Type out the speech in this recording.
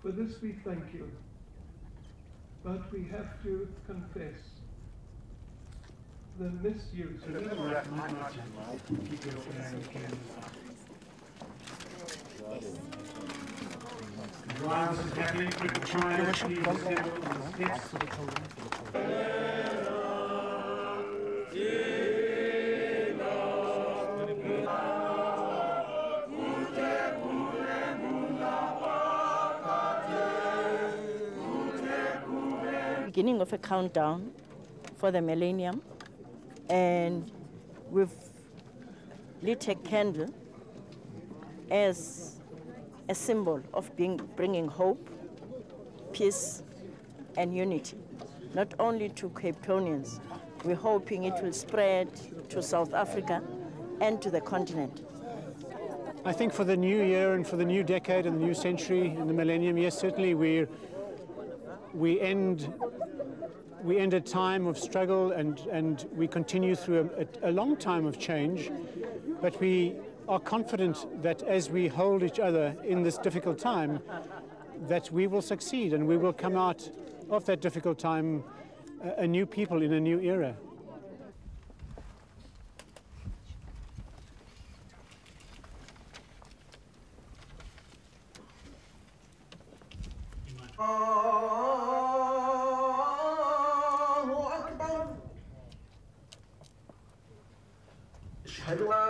For this we thank you, but we have to confess the misuse of beginning of a countdown for the millennium. And we've lit a candle as a symbol of bringing hope, peace, and unity, not only to Cape Townians. We're hoping it will spread to South Africa and to the continent. I think for the new year and for the new decade and the new century and the millennium, yes, certainly we end a time of struggle and we continue through a long time of change, but we are confident that as we hold each other in this difficult time, that we will succeed and we will come out of that difficult time a new people in a new era. Hello.